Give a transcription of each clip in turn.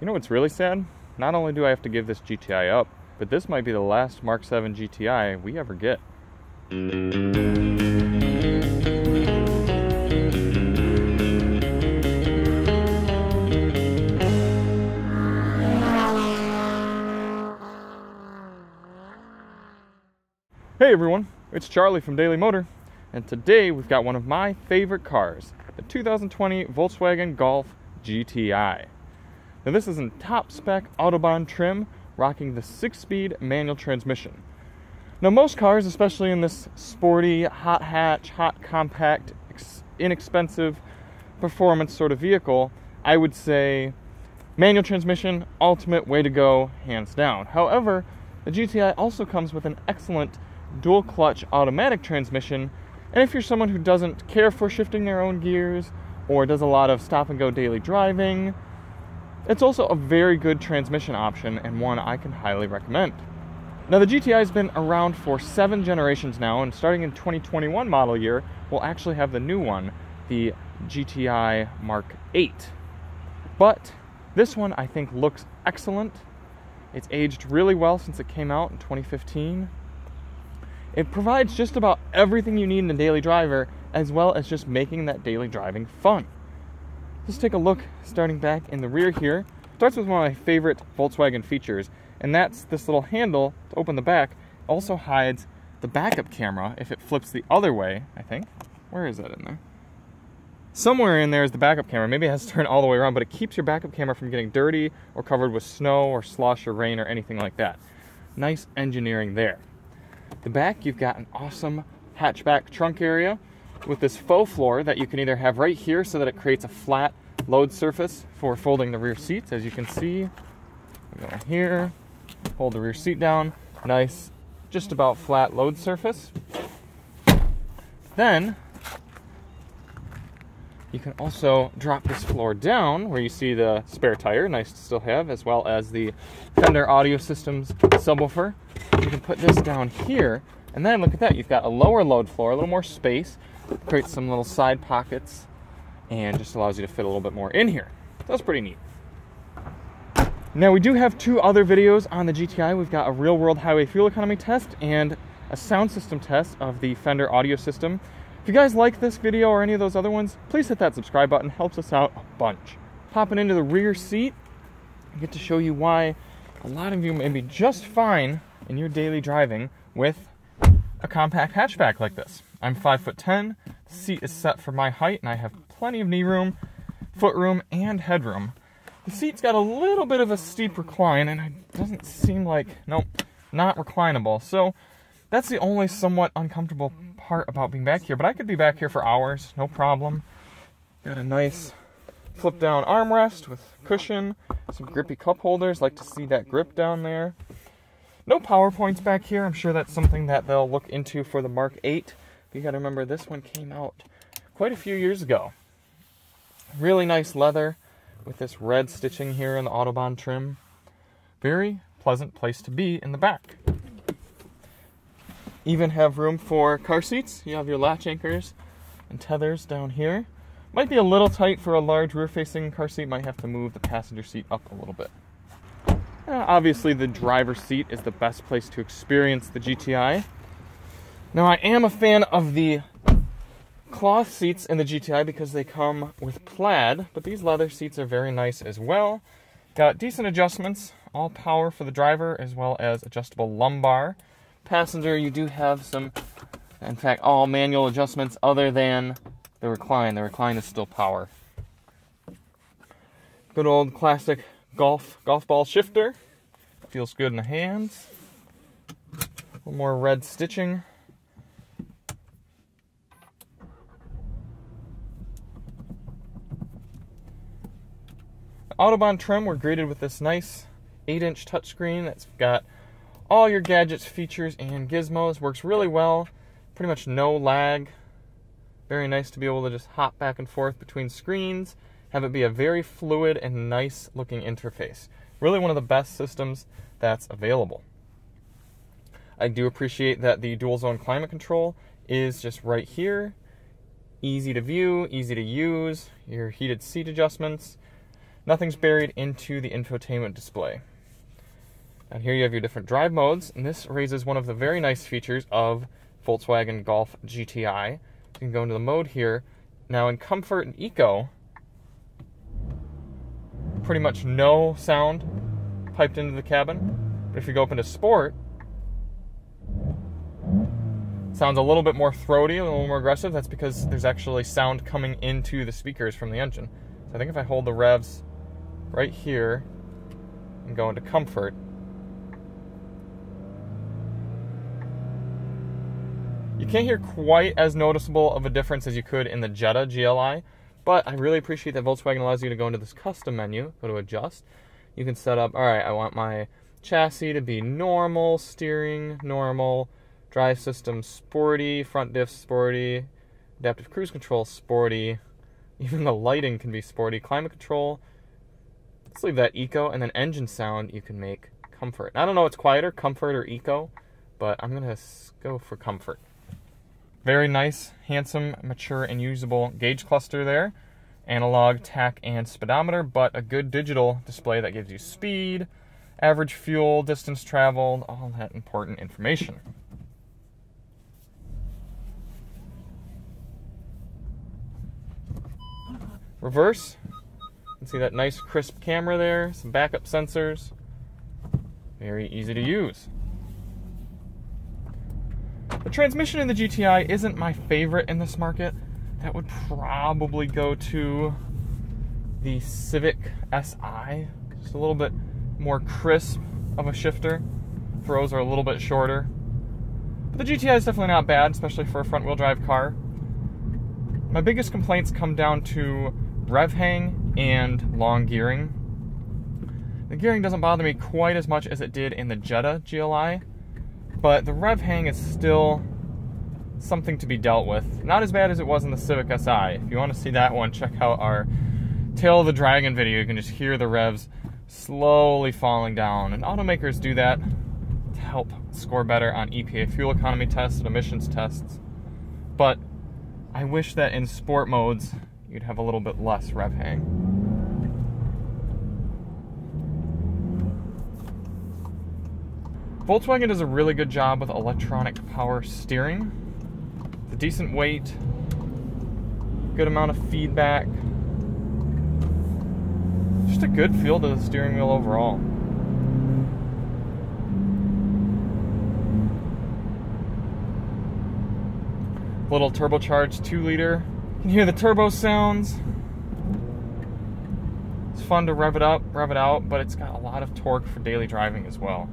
You know what's really sad? Not only do I have to give this GTI up, but this might be the last Mark VII GTI we ever get. Hey everyone, it's Charlie from Daily Motor, and today we've got one of my favorite cars, the 2020 Volkswagen Golf GTI. Now this is in top-spec Autobahn trim, rocking the 6-speed manual transmission. Now most cars, especially in this sporty, hot hatch, hot compact, inexpensive performance sort of vehicle, I would say manual transmission, ultimate way to go, hands down. However, the GTI also comes with an excellent dual-clutch automatic transmission, and if you're someone who doesn't care for shifting their own gears or does a lot of stop-and-go daily driving, it's also a very good transmission option and one I can highly recommend. Now the GTI has been around for 7 generations now, and starting in 2021 model year, we'll actually have the new one, the GTI Mark VIII. But this one I think looks excellent. It's aged really well since it came out in 2015. It provides just about everything you need in a daily driver, as well as just making that daily driving fun. Let's take a look starting back in the rear here. Starts with one of my favorite Volkswagen features, and that's this little handle to open the back. Also hides the backup camera if it flips the other way, I think. Where is that in there? Somewhere in there is the backup camera. Maybe it has to turn all the way around, but it keeps your backup camera from getting dirty or covered with snow or slush or rain or anything like that. Nice engineering there. The back, you've got an awesome hatchback trunk area with this faux floor that you can either have right here so that it creates a flat load surface for folding the rear seats. As you can see, go here, hold the rear seat down, nice, just about flat load surface. Then you can also drop this floor down where you see the spare tire, nice to still have, as well as the Fender audio system's subwoofer. You can put this down here, and then look at that, you've got a lower load floor, a little more space, creates some little side pockets, and just allows you to fit a little bit more in here. That's pretty neat. Now we do have 2 other videos on the GTI. We've got a real-world highway fuel economy test and a sound system test of the Fender audio system. If you guys like this video or any of those other ones, please hit that subscribe button, helps us out a bunch. Popping into the rear seat, I get to show you why a lot of you may be just fine in your daily driving with a compact hatchback like this. I'm 5'10", the seat is set for my height, and I have plenty of knee room, foot room, and headroom. The seat's got a little bit of a steep recline, and it doesn't seem like, nope, not reclinable. So that's the only somewhat uncomfortable part about being back here, but I could be back here for hours, no problem. Got a nice flip-down armrest with cushion, some grippy cup holders, like to see that grip down there. No power points back here. I'm sure that's something that they'll look into for the Mark VIII. But you gotta remember, this one came out quite a few years ago. Really nice leather with this red stitching here in the Autobahn trim. Very pleasant place to be in the back. Even have room for car seats. You have your latch anchors and tethers down here. Might be a little tight for a large rear-facing car seat. Might have to move the passenger seat up a little bit. Obviously, the driver's seat is the best place to experience the GTI. Now, I am a fan of the cloth seats in the GTI because they come with plaid, but these leather seats are very nice as well. Got decent adjustments, all power for the driver, as well as adjustable lumbar. Passenger, you do have some, in fact, all manual adjustments other than the recline. The recline is still power. Good old classic golf ball shifter. Feels good in the hands. A little more red stitching. The Autobahn trim, we're greeted with this nice 8-inch touchscreen that's got all your gadgets, features, and gizmos. Works really well. Pretty much no lag. Very nice to be able to just hop back and forth between screens. Have it be a very fluid and nice looking interface. Really one of the best systems that's available. I do appreciate that the dual zone climate control is just right here. Easy to view, easy to use, your heated seat adjustments. Nothing's buried into the infotainment display. And here you have your different drive modes, and this raises one of the very nice features of Volkswagen Golf GTI. You can go into the mode here. Now in comfort and eco, pretty much no sound piped into the cabin. But if you go up into sport, it sounds a little bit more throaty, a little more aggressive. That's because there's actually sound coming into the speakers from the engine. So I think if I hold the revs right here and go into comfort, you can't hear quite as noticeable of a difference as you could in the Jetta GLI, but I really appreciate that Volkswagen allows you to go into this custom menu, go to adjust. You can set up, all right, I want my chassis to be normal, steering normal, drive system sporty, front diff sporty, adaptive cruise control sporty, even the lighting can be sporty, climate control. Let's leave that eco, and then engine sound you can make comfort. I don't know what's quieter, comfort or eco, but I'm gonna go for comfort. Very nice, handsome, mature, and usable gauge cluster there. Analog, tach, and speedometer, but a good digital display that gives you speed, average fuel, distance traveled, all that important information. Reverse, you can see that nice crisp camera there, some backup sensors, very easy to use. The transmission in the GTI isn't my favorite in this market. That would probably go to the Civic Si, just a little bit more crisp of a shifter. Throws are a little bit shorter. But the GTI is definitely not bad, especially for a front-wheel drive car. My biggest complaints come down to rev hang and long gearing. The gearing doesn't bother me quite as much as it did in the Jetta GLI, but the rev hang is still something to be dealt with. Not as bad as it was in the Civic Si. If you want to see that one, check out our Tail of the Dragon video. You can just hear the revs slowly falling down, and automakers do that to help score better on EPA fuel economy tests and emissions tests. But I wish that in sport modes you'd have a little bit less rev hang. Volkswagen does a really good job with electronic power steering. It's a decent weight, good amount of feedback, just a good feel to the steering wheel overall. Little turbocharged 2-liter. You can hear the turbo sounds. It's fun to rev it up, rev it out, but it's got a lot of torque for daily driving as well.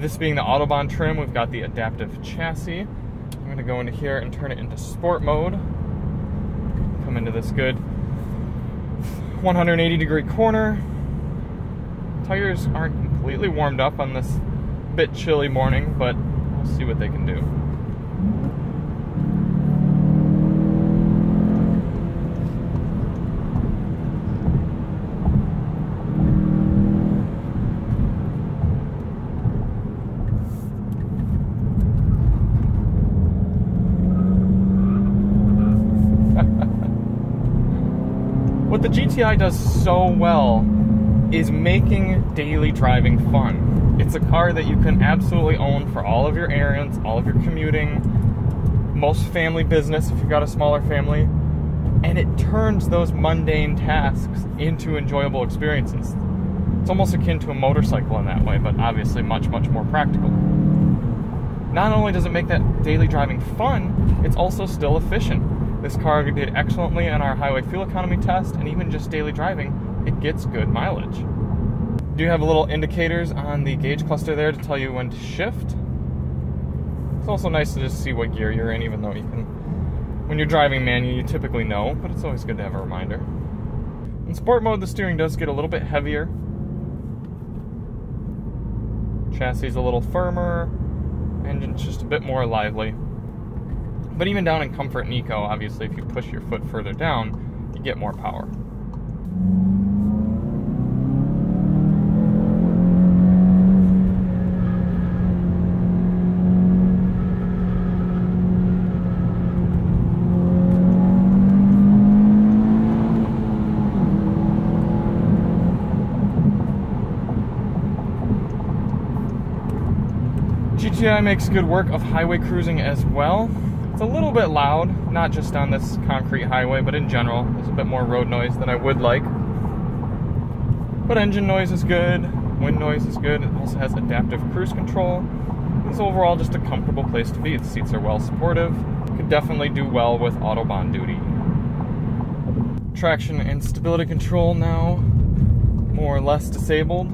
This being the Autobahn trim, we've got the adaptive chassis. I'm going to go into here and turn it into sport mode. Come into this good 180 degree corner. Tires aren't completely warmed up on this bit chilly morning, but we'll see what they can do. What the GTI does so well is making daily driving fun. It's a car that you can absolutely own for all of your errands, all of your commuting, most family business if you've got a smaller family, and it turns those mundane tasks into enjoyable experiences. It's almost akin to a motorcycle in that way, but obviously much, much more practical. Not only does it make that daily driving fun, it's also still efficient. This car did excellently on our highway fuel economy test, and even just daily driving, it gets good mileage. You do have little indicators on the gauge cluster there to tell you when to shift. It's also nice to just see what gear you're in, even though you can, when you're driving manual, you typically know, but it's always good to have a reminder. In sport mode, the steering does get a little bit heavier. Chassis is a little firmer, engine's just a bit more lively. But even down in comfort and eco, obviously, if you push your foot further down, you get more power. GTI makes good work of highway cruising as well. It's a little bit loud, not just on this concrete highway, but in general. There's a bit more road noise than I would like. But engine noise is good, wind noise is good. It also has adaptive cruise control. It's overall just a comfortable place to be. Its seats are well supportive. Could definitely do well with Autobahn duty. Traction and stability control now more or less disabled.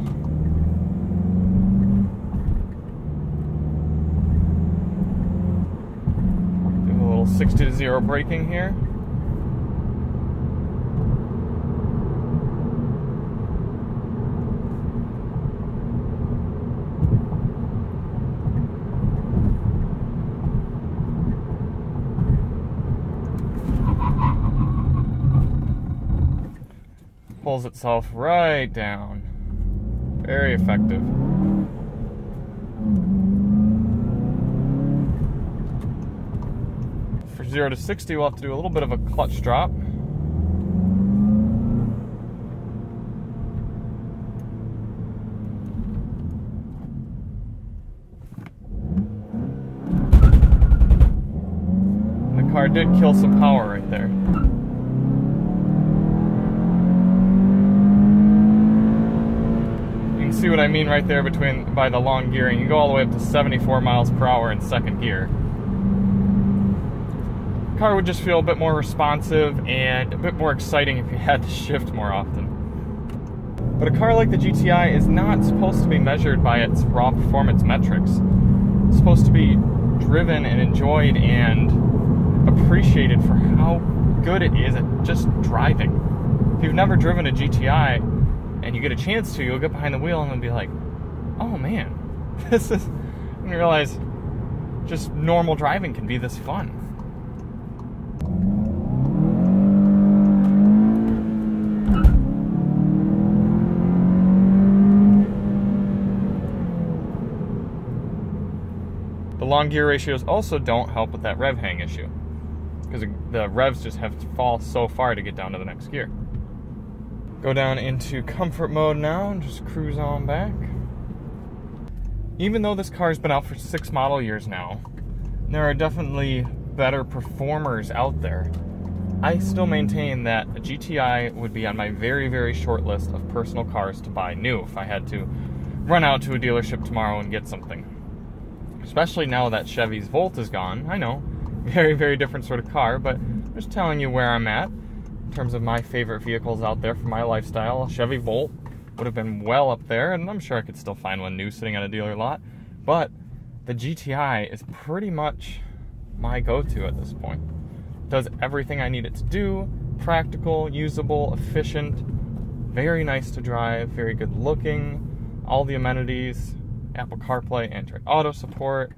Do a little 60-to-0 braking here. Pulls itself right down. Very effective. For 0 to 60, we'll have to do a little bit of a clutch drop. The car did kill some power right there. See what I mean right there by the long gearing. You go all the way up to 74 miles per hour in second gear. The car would just feel a bit more responsive and a bit more exciting if you had to shift more often. But a car like the GTI is not supposed to be measured by its raw performance metrics. It's supposed to be driven and enjoyed and appreciated for how good it is at just driving. If you've never driven a GTI, and you get a chance to, you'll get behind the wheel and then be like, oh man, this is, and you realize just normal driving can be this fun. The long gear ratios also don't help with that rev hang issue, because the revs just have to fall so far to get down to the next gear. Go down into comfort mode now and just cruise on back. Even though this car's been out for 6 model years now, there are definitely better performers out there. I still maintain that a GTI would be on my very, very short list of personal cars to buy new if I had to run out to a dealership tomorrow and get something. Especially now that Chevy's Volt is gone. I know, very, very different sort of car, but I'm just telling you where I'm at. In terms of my favorite vehicles out there for my lifestyle, Chevy Volt would have been well up there, and I'm sure I could still find one new sitting on a dealer lot, but the GTI is pretty much my go-to at this point. It does everything I need it to do, practical, usable, efficient, very nice to drive, very good looking, all the amenities, Apple CarPlay, Android Auto support.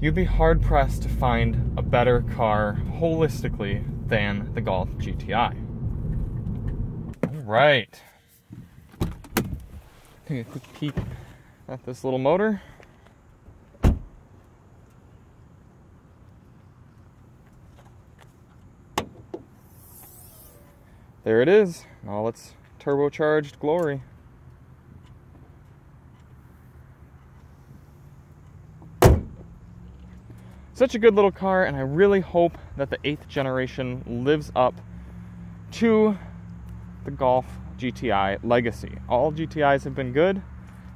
You'd be hard-pressed to find a better car holistically than the Golf GTI. All right. Take a quick peek at this little motor. There it is, all its turbocharged glory. Such a good little car, and I really hope that the 8th generation lives up to the Golf GTI legacy. All GTIs have been good,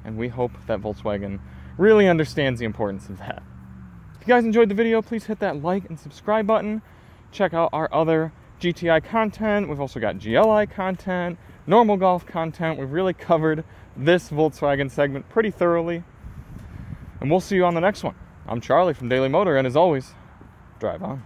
and we hope that Volkswagen really understands the importance of that. If you guys enjoyed the video, please hit that like and subscribe button. Check out our other GTI content. We've also got GLI content, normal Golf content. We've really covered this Volkswagen segment pretty thoroughly, and we'll see you on the next one. I'm Charlie from Daily Motor, and as always, drive on.